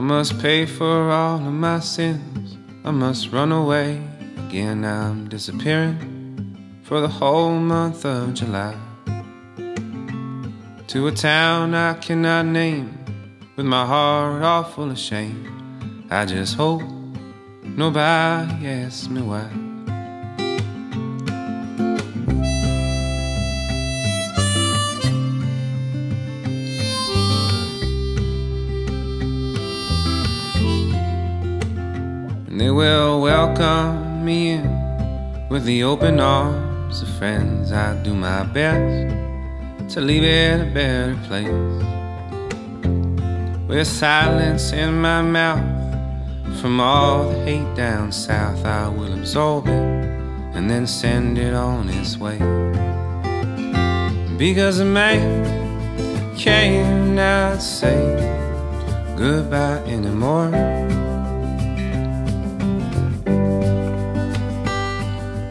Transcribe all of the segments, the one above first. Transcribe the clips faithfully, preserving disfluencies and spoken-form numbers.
I must pay for all of my sins. I must run away again. I'm disappearing for the whole month of July to a town I cannot name, with my heart all full of shame. I just hope nobody asks me why. And they will welcome me in with the open arms of friends. I do my best to leave it a better place, with silence in my mouth from all the hate down south. I will absorb it and then send it on its way, because a man cannot say goodbye anymore.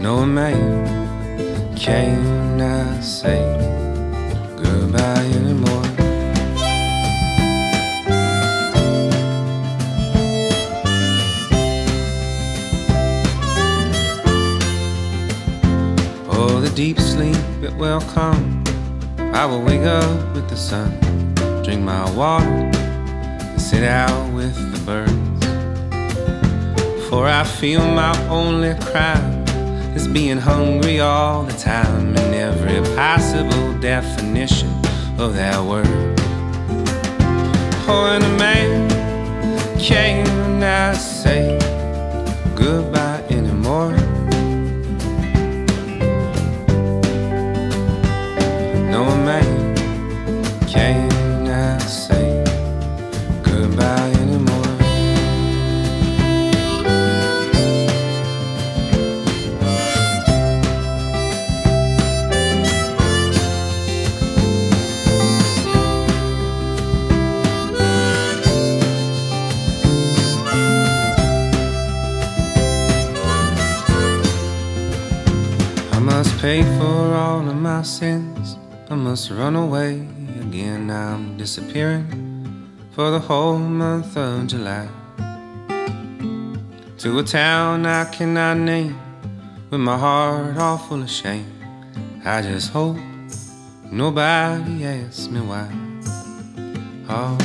No, a man cannot say goodbye anymore. Oh, the deep sleep, it will come. I will wake up with the sun, drink my water, and sit out with the birds. For I feel my only crime is being hungry all the time, in every possible definition of that word. Oh, and a man cannot say goodbye anymore. No, a man cannot say goodbye anymore. I must pay for all of my sins. I must run away again. I'm disappearing for the whole month of July to a town I cannot name, with my heart all full of shame. I just hope nobody asks me why. Oh.